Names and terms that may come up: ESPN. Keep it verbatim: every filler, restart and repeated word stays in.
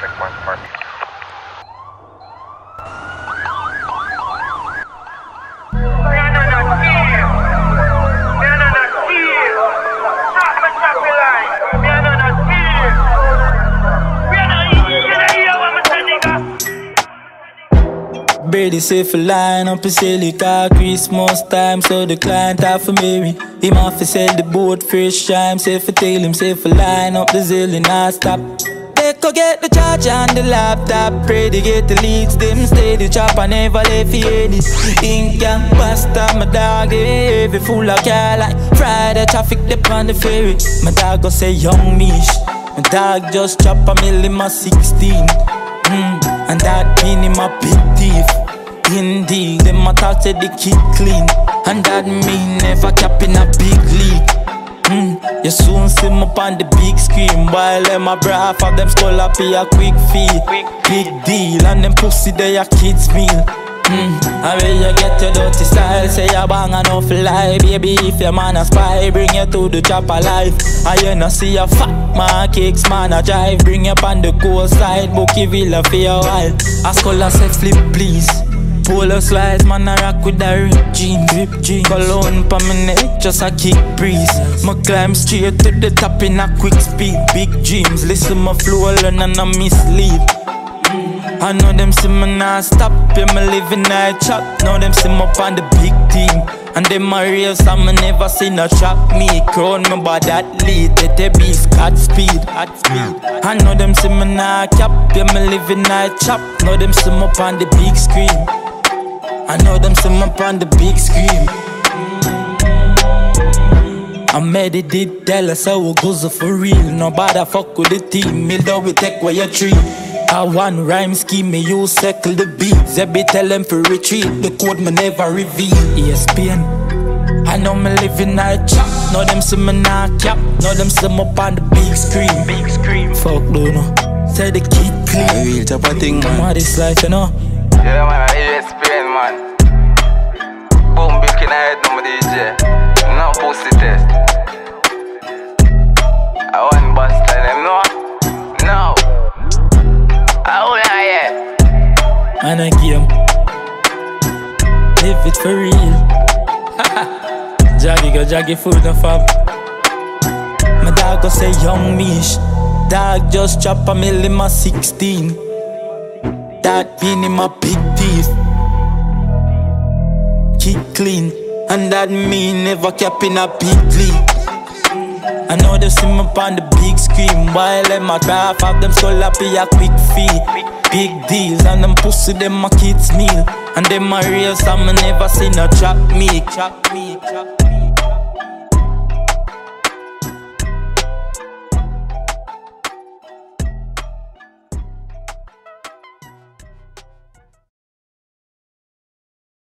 checkpoint mark. Brady say for line up a silly car Christmas time, so the client have for Mary. Him have to sell the boat first time, say for tell him, say for line up the zilly nah stop. They go get the charger and the laptop, Brady get the leads, them steady chop, I never left for this. Ink and pasta, my dog they heavy, full of car like Friday traffic, dip on the ferry. My dog go say young mish, my dog just chop a mill in my sixteen. Mm, and that mean him a big thief. Indeed, them a talk say the kid clean, and that mean never cap in a big league. Mm, you soon see me up on the big screen, while them a bra for them skull up here a quick fee. Big deal, and them pussy they a kids meal. Mm, and when you get your dirty style, say you bang enough lie, baby. If your man a spy, bring you to the chop alive. And you no see a fat man kicks, man a drive, bring you up on the cool side, bookie villa for a while. A skull a sex flip, please. Pull a slice, man a rock with a ripped jean, drip jean. Cologne pa me neck, just a kick breeze. Me climb straight to the top in a quick speed. Big dreams, listen my flow, learn and I mislead. I know them see me nah stop, yeah me living night chop. Now them see me up on the big team, and them a real so me never see no trap me. Crown me by that lead, they be Scott speed, at speed. I know them see me nah cap, yeah me living night chop. Now them see me up on the big screen, I know them see me up on the big screen. I made it did tell us how it goes for real. Nobody fuck with the team, me though we take away your tree. I one rhyme scheme, me you circle the beats. Every tell them for retreat, the code me never reveal. E S P N, I know me living a chop. Know them see me nah cap, know them see me up on the big screen. Big screen, fuck don't know, say the kid clean. I real type of thing, come on this life you know. Yeah man, E S P N man. Boom, big in head no D J. No pussy test. I want bust them no. No. I won't hear. And I game. Live it for real. Jaggy go jaggy food no fab. My dog go say young mish. Dog just chop a mill in my sixteen. That mean him a big thief, kick clean, and that mean never cap in a big league. I know they see me up on the big screen, while them a drive have them so happy a quick feed. Big deals and them pussy them a kids meal, and them a real so me never see no trap me.